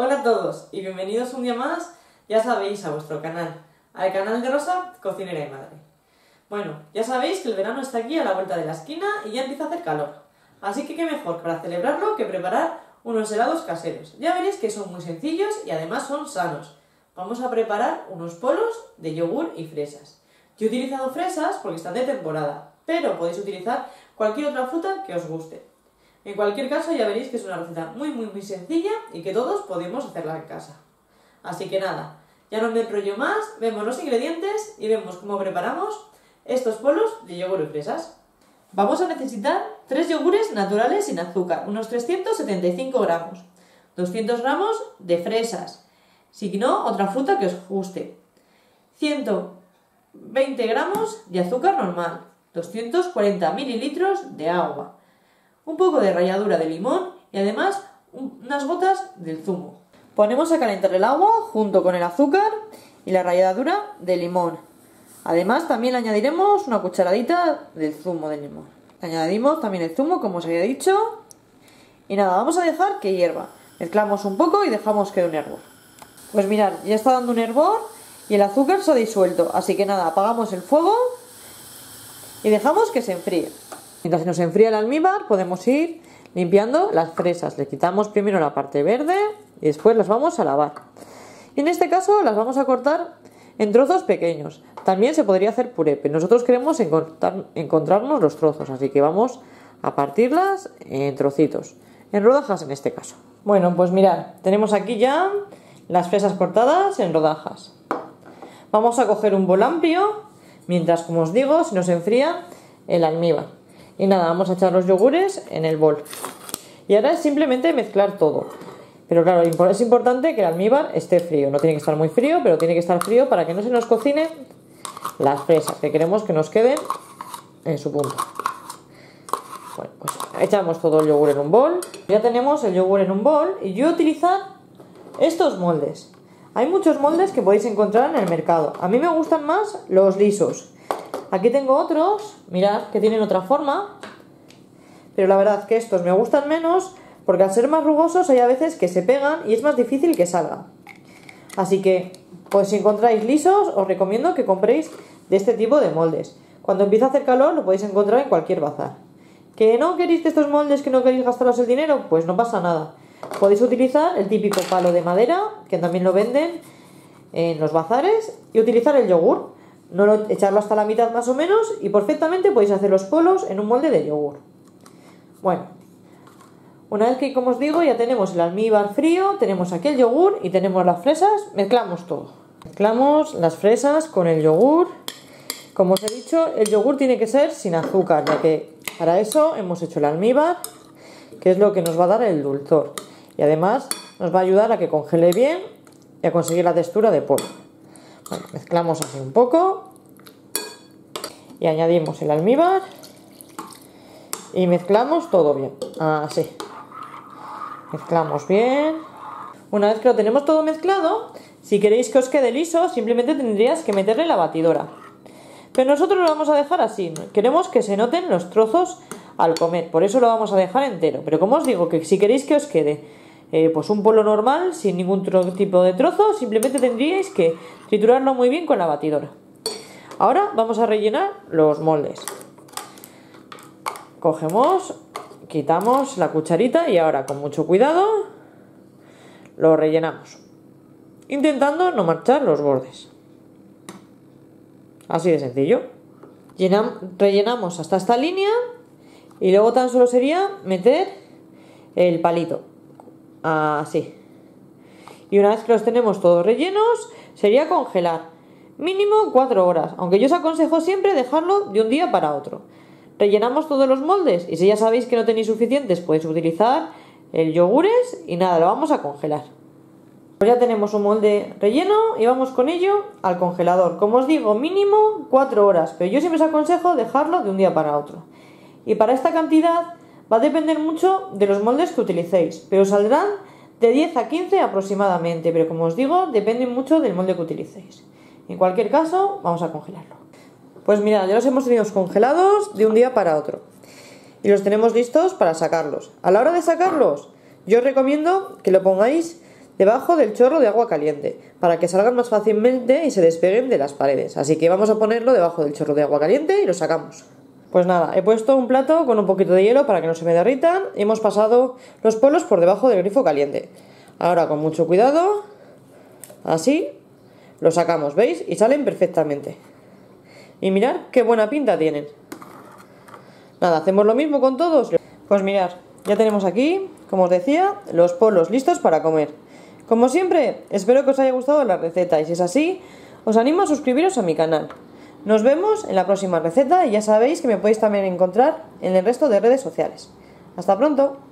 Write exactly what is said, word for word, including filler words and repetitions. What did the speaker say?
Hola a todos y bienvenidos un día más, ya sabéis, a vuestro canal, al canal de Rosa Cocinera y Madre. Bueno, ya sabéis que el verano está aquí a la vuelta de la esquina y ya empieza a hacer calor, así que qué mejor para celebrarlo que preparar unos helados caseros. Ya veréis que son muy sencillos y además son sanos. Vamos a preparar unos polos de yogur y fresas. Yo he utilizado fresas porque están de temporada, pero podéis utilizar cualquier otra fruta que os guste. En cualquier caso, ya veréis que es una receta muy muy muy sencilla y que todos podemos hacerla en casa. Así que nada, ya no me enrollo más, vemos los ingredientes y vemos cómo preparamos estos polos de yogur y fresas. Vamos a necesitar tres yogures naturales sin azúcar, unos trescientos setenta y cinco gramos, doscientos gramos de fresas, si no, otra fruta que os guste, ciento veinte gramos de azúcar normal, doscientos cuarenta mililitros de agua, un poco de ralladura de limón y además unas gotas del zumo. Ponemos a calentar el agua junto con el azúcar y la ralladura de limón. Además también le añadiremos una cucharadita del zumo de limón. Añadimos también el zumo, como os había dicho. Y nada, vamos a dejar que hierva. Mezclamos un poco y dejamos que dé un hervor. Pues mirad, ya está dando un hervor y el azúcar se ha disuelto. Así que nada, apagamos el fuego y dejamos que se enfríe. Mientras nos enfría el almíbar, podemos ir limpiando las fresas. Le quitamos primero la parte verde y después las vamos a lavar. Y en este caso las vamos a cortar en trozos pequeños. También se podría hacer puré, pero nosotros queremos encontrar, encontrarnos los trozos, así que vamos a partirlas en trocitos, en rodajas en este caso. Bueno, pues mirad, tenemos aquí ya las fresas cortadas en rodajas. Vamos a coger un bol amplio, mientras, como os digo, se nos enfría el almíbar. Y nada, vamos a echar los yogures en el bol. Y ahora es simplemente mezclar todo. Pero claro, es importante que el almíbar esté frío. No tiene que estar muy frío, pero tiene que estar frío para que no se nos cocine las fresas, que queremos que nos queden en su punto. Bueno, pues echamos todo el yogur en un bol. Ya tenemos el yogur en un bol y yo voy a utilizar estos moldes. Hay muchos moldes que podéis encontrar en el mercado. A mí me gustan más los lisos. Aquí tengo otros, mirad, que tienen otra forma, pero la verdad que estos me gustan menos porque al ser más rugosos hay a veces que se pegan y es más difícil que salga. Así que, pues si encontráis lisos, os recomiendo que compréis de este tipo de moldes. Cuando empieza a hacer calor lo podéis encontrar en cualquier bazar. ¿Que no queréis de estos moldes, que no queréis gastaros el dinero? Pues no pasa nada. Podéis utilizar el típico palo de madera, que también lo venden en los bazares, y utilizar el yogur. No lo, echarlo hasta la mitad más o menos y perfectamente podéis hacer los polos en un molde de yogur. Bueno, una vez que, como os digo, ya tenemos el almíbar frío, tenemos aquí el yogur y tenemos las fresas, mezclamos todo. Mezclamos las fresas con el yogur. Como os he dicho, el yogur tiene que ser sin azúcar, ya que para eso hemos hecho el almíbar, que es lo que nos va a dar el dulzor. Y además nos va a ayudar a que congele bien y a conseguir la textura de polvo. Bueno, mezclamos así un poco y añadimos el almíbar y mezclamos todo bien, así. Mezclamos bien. Una vez que lo tenemos todo mezclado, si queréis que os quede liso, simplemente tendrías que meterle la batidora. Pero nosotros lo vamos a dejar así, queremos que se noten los trozos al comer, por eso lo vamos a dejar entero. Pero como os digo, que si queréis que os quede Eh, pues un polo normal sin ningún tipo de trozo, simplemente tendríais que triturarlo muy bien con la batidora. Ahora vamos a rellenar los moldes. Cogemos, quitamos la cucharita y ahora con mucho cuidado lo rellenamos, intentando no manchar los bordes. Así de sencillo. Llenam- rellenamos hasta esta línea y luego tan solo sería meter el palito. Así. Y una vez que los tenemos todos rellenos, sería congelar mínimo cuatro horas, aunque yo os aconsejo siempre dejarlo de un día para otro. Rellenamos todos los moldes y si ya sabéis que no tenéis suficientes, podéis utilizar el yogures y nada, lo vamos a congelar. Pues ya tenemos un molde relleno y vamos con ello al congelador. Como os digo, mínimo cuatro horas, pero yo siempre os aconsejo dejarlo de un día para otro. Y para esta cantidad va a depender mucho de los moldes que utilicéis, pero saldrán de diez a quince aproximadamente, pero como os digo, depende mucho del molde que utilicéis. En cualquier caso, vamos a congelarlo. Pues mirad, ya los hemos tenido congelados de un día para otro y los tenemos listos para sacarlos. A la hora de sacarlos, yo os recomiendo que lo pongáis debajo del chorro de agua caliente para que salgan más fácilmente y se despeguen de las paredes. Así que vamos a ponerlo debajo del chorro de agua caliente y lo sacamos. Pues nada, he puesto un plato con un poquito de hielo para que no se me derritan y hemos pasado los polos por debajo del grifo caliente. Ahora con mucho cuidado, así, lo sacamos, ¿veis? Y salen perfectamente. Y mirad qué buena pinta tienen. Nada, hacemos lo mismo con todos. Pues mirad, ya tenemos aquí, como os decía, los polos listos para comer. Como siempre, espero que os haya gustado la receta y si es así, os animo a suscribiros a mi canal. Nos vemos en la próxima receta y ya sabéis que me podéis también encontrar en el resto de redes sociales. ¡Hasta pronto!